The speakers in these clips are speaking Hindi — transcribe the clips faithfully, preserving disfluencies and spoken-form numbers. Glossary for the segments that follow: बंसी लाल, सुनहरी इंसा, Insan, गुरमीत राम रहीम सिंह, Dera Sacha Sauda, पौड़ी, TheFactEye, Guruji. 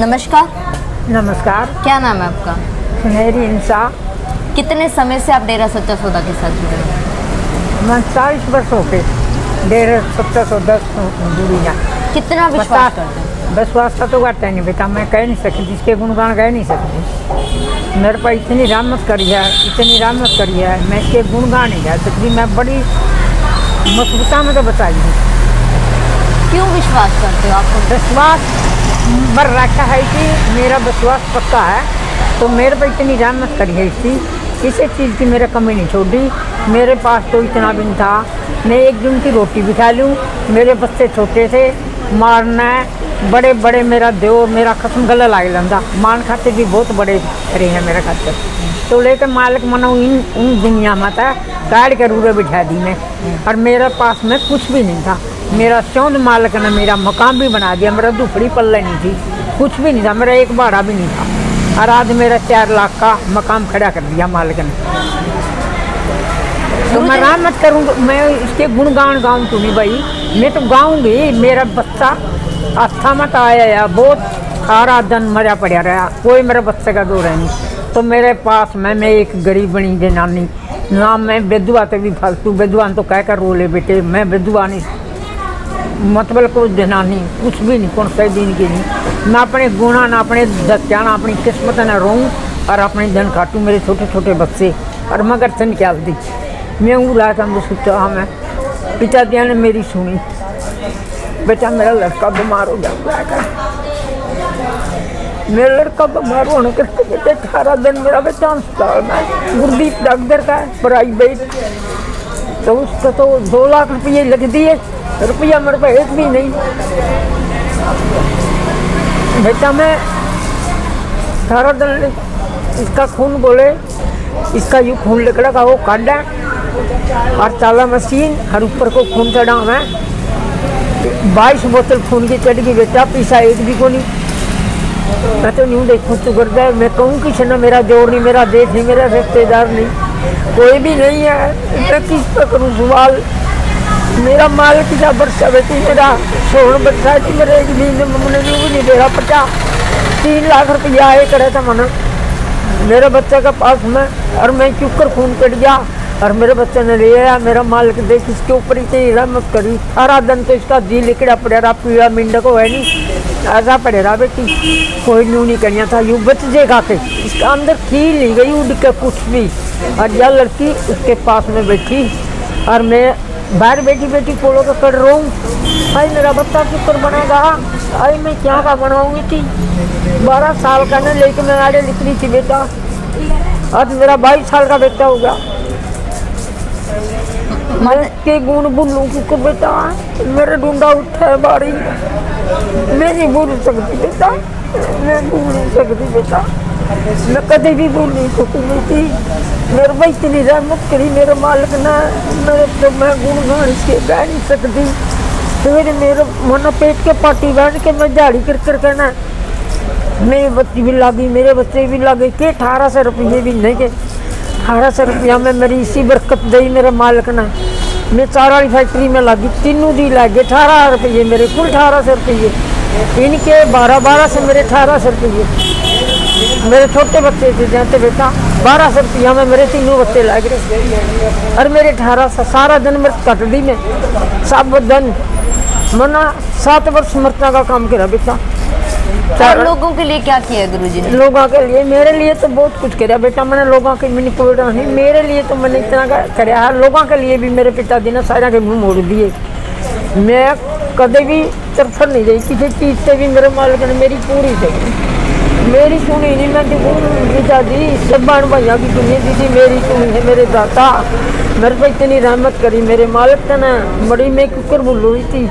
नमस्कार। नमस्कार। क्या नाम है आपका? सुनहरी इंसा। कितने समय से आप डेरा सच्चा सौदा के साथ जुड़े हैं? मैं चालीस वर्ष हो गए डेरा सच्चा सौदा जुड़ी ना। कितना विश्वास करते हैं? विश्वास तो करते नहीं बेटा, मैं कह नहीं सकती, जिसके गुणगान कह नहीं सकती। मेरे पर इतनी रामत करी है, इतनी रामत करी है, मैं इसके गुणगान नहीं जा सकती। मैं बड़ी मजबूता में तो बताइए क्यों विश्वास करते हो? आपको विश्वास पर रखा है कि मेरा विश्वास पक्का है, तो मेरे पर इतनी रामत करी है इसकी, किसी चीज़ की मेरा कमी नहीं छोड़ी। मेरे पास तो इतना भी नहीं था, मैं एक दिन की रोटी भी खा लूँ। मेरे बच्चे छोटे थे, मारना है बड़े बड़े मेरा देव मेरा खसम गला लाग लंदा, मान खाते भी बहुत बड़े रहे हैं मेरे खाते। तो लेकर मालिक मनो इन इन दुनिया माता काट के रूरे बिठा दी मैं, और मेरे पास में कुछ भी नहीं था। मेरा चौंद मालिक ने मेरा मकान भी बना दिया, मेरा दुपड़ी पल्ले नहीं थी, कुछ भी नहीं था, मेरा एक भाड़ा भी नहीं था, और आज मेरा चार लाख का मकान खड़ा कर दिया मालिक ने। तो मैं राम मत करूँ, मैं इसके गुणगान गाऊँ तो नहीं भाई, मैं तो गाऊँगी। मेरा बच्चा आस्था मत आया या बहुत सारा दिन मरा पड़ा रहा, कोई मेरे बच्चे का दो नहीं। तो मेरे पास मैं मैं एक गरीब बनी दे नानी ना, मैं बेदुआ तो भी फालतू बेदुआ तो कह कर रो ले बेटे, मैं बेदुआ नहीं मतलब कुछ देनानी कुछ भी नहीं, कौन सही दिन की नहीं। ना अपने गुणा ना अपने दत्या ना अपनी किस्मत ना रोऊँ और अपने दिन काटूँ। मेरे छोटे छोटे बच्चे और मगर सन क्या दी मैं उड़ा था, मुझे सोचा मैं पिता दिया ने मेरी सुनी, बेटा मेरा लड़का बीमार हो जाकर, मेरा लड़का बीमार होने करके बेटे अठारह दिन मेरा बेटा अस्पताल में, गुरदीप डॉक्टर का प्राइवेट, तो उसका तो दो लाख रुपये लग दिए, रुपया मेरे पास एक भी नहीं। बेटा मैं अठारह दिन इसका खून बोले इसका यू खून लकड़ा का वो काटा और ताला मशीन हर ऊपर को खून चढ़ा है, बाईस बोतल खून की चढ़ गई बेटा, पीसा एक भी को नहीं। मैं तो न्यू देखूँ तो करता है, मैं कहूँ किसी ना मेरा जोर नहीं, मेरा देश नहीं, मेरा रिश्तेदार नहीं, कोई भी नहीं है। मैं किस पर करूँ सवाल? मेरा माल किसा बरसा बेटी, मेरा सोहन बरसा थी, मेरे एक दिन मैंने नहीं दे रहा पटा, तीन लाख रुपया आए करे था मन मेरे बच्चे का पास में, और मैं चुप कर खून कट गया और मेरे बच्चे ने ले आया। मेरा मालिक देख इसके ऊपर इतनी रहमत करी, सारा दिन तो इसका जी लिकड़ा पड़े रहा, पीड़ा मिंडा को है नहीं ऐसा पड़े रहा बेटी, कोई न्यू नहीं करना था, यूँ बच जेगा के इसका अंदर खील नहीं गई उड़ के कुछ भी। और यह लड़की उसके पास में बैठी और मैं बाहर बैठी बेटी पोलो का कर रहा हूँ, भाई मेरा बच्चा चुप बनेगा, अरे मैं क्या का बनाऊंगी थी, बारह साल का ना लेके मैं आगे निकली थी बेटा, आज मेरा बाईस साल का बेटा हो गया। मन के गुण बोलूँ किसको बेटा, मेरा ढूंढा उठा है बारी, मैं नहीं बोल सकती बेटा, मैं बोल नहीं सकती बेटा, मैं कभी भी बोल नहीं सकती थी। मेरे भाई इतनी रहमत करी मेरे मालिक ने, मेरे तो मैं गुणगान इसके कह नहीं सकती। फिर मेरे मन पेट के पाटी बैठ के मैं झाड़ी कर कर कहना, मेरी बच्ची भी लागी, मेरे बच्चे भी लागे के अठारह सौ रुपये भी नहीं के अठारह सौ रुपया में मेरी इसी बरकत दी मेरे मालिक ने। मैं चारा वाली फैक्ट्री में लागी, तीनों दी लागे अठारह रुपये, मेरे कुल अठारह सौ रुपये, इनके बारह बारह से मेरे अठारह सौ रुपये, मेरे छोटे बच्चे थे जाते बेटा, बारह सौ रुपया में मेरे तीनों बच्चे लाग रहे और मेरे अठारह सौ सारा दिन मेरे कटड़ी में सब दिन मना सात वर्ष मरता का काम करा बेटा। चार लोगों के लिए क्या किया गुरुजी ने? लोगों के लिए मेरे लिए तो बहुत कुछ करा बेटा, मैंने लोगों के मैंने कोई नहीं, मेरे लिए तो मैंने इतना कराया, लोगों के लिए भी मेरे पिताजी ने सारा के मुँह मोड़ दिए। मैं कभी भी तरफड़ नहीं गई किसी चीज़ से भी, मेरे मालिक ने मेरी पूरी सही मेरी सुनी नहीं। मैं पिताजी सब बाण भैया की सुनी दीदी, मेरी सुनी है मेरे दाता, मेरे पर इतनी रहमत करी मेरे मालिक ने, बड़ी मैं कुकर बोल रही थी,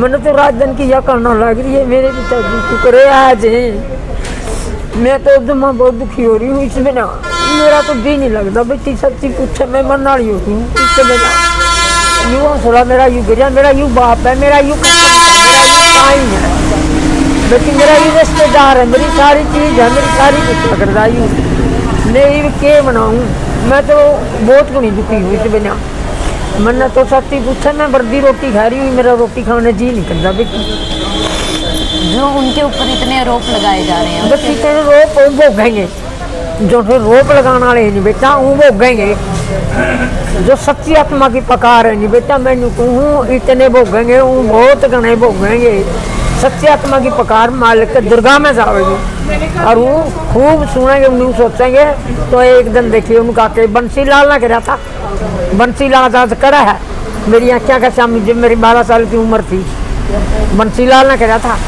मैंने तो रात दिन की यह करना लग रही है। मेरे पिताजी शुक्रे आज है, मैं तो एकदम बहुत दुखी हो रही हूँ इसमें ना, मेरा तो जी नहीं लगता बेटी, सच्ची पूछे मैं मरना रही होती हूँ इससे बिना। यूँ हौसला मेरा यूँ गिरा, मेरा यूँ बाप है, मेरा यूँ कसम है, मेरा यूँ भाई है बेटी, मेरा यूँ रिश्तेदार है, मेरी सारी चीज़ है, मेरी सारी कुछ पकड़ता यूँ मैं ये के बनाऊँ। मैं तो बहुत को नहीं दुखी हूँ इस बिना, मैंने तो सच्ची पूछा, मैं बर्दी रोटी खा रही हूँ, मेरा रोटी खाने जी नहीं करता। जो उनके ऊपर इतने आरोप लगाए जा रहे हैं, बस इतने रोप भोगेंगे जो रोप लगाने वाले हैं जी बेटा, वो भोगेंगे जो सच्ची आत्मा की पकार है जी बेटा। मैं कहूँ इतने भोगेंगे, वो बहुत घने भोगेंगे। सच्ची आत्मा की पकार मालिक के दुर्गा में जाएगी और वो खूब सुनेंगे, उन्हें सोचेंगे। तो एक दिन देखिए उनका के बंसी लाल ना करा था, बंसी लाल आजाद करा है। मेरी आँखें का शामी जब मेरी बारह साल की उम्र थी, बंसी लाल ना करा था।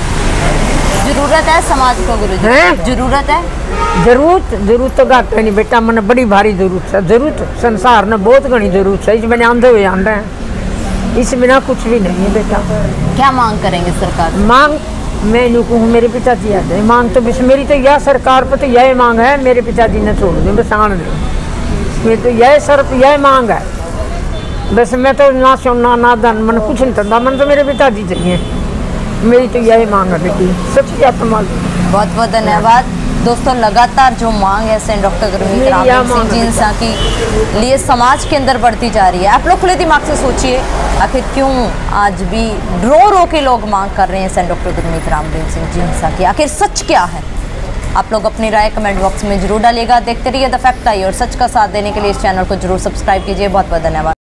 जरूरत है समाज को गुरुजी, जरूरत है, जरूरत जरूरत तो घट नहीं बेटा, मैंने बड़ी भारी जरूरत है। जरूरत संसार ने बहुत घनी जरूरत है, इस बिना आंधे हुए आंधे हैं, इस बिना कुछ भी नहीं है बेटा। क्या मांग करेंगे सरकार? मांग मैं यूँ कहूँ, मेरे पिताजी आते हैं मांग तो बस मेरी तो यह सरकार पर तो यही मांग है, मेरे पिताजी ने छोड़ दो बस आने दो, मेरी तो यह सर यह मांग है बस। मैं तो ना सोना ना धन मन कुछ नहीं करता, मन तो मेरे पिताजी चाहिए, मेरी तो यही मांग है बेटी। सबसे आपका मांग बहुत बहुत धन्यवाद। दोस्तों लगातार जो मांग है डॉक्टर गुरमीत राम सिंह जी इंसान की लिए समाज के अंदर बढ़ती जा रही है। आप लोग खुले दिमाग से सोचिए आखिर क्यों आज भी रो रो के लोग मांग कर रहे हैं सैन डॉक्टर गुरमीत राम रहीम सिंह जी इंसान की, आखिर सच क्या है? आप लोग अपनी राय कमेंट बॉक्स में जरूर डालिएगा। देखते रहिए द फैक्ट आई और सच का साथ देने के लिए इस चैनल को जरूर सब्सक्राइब कीजिए। बहुत बहुत धन्यवाद।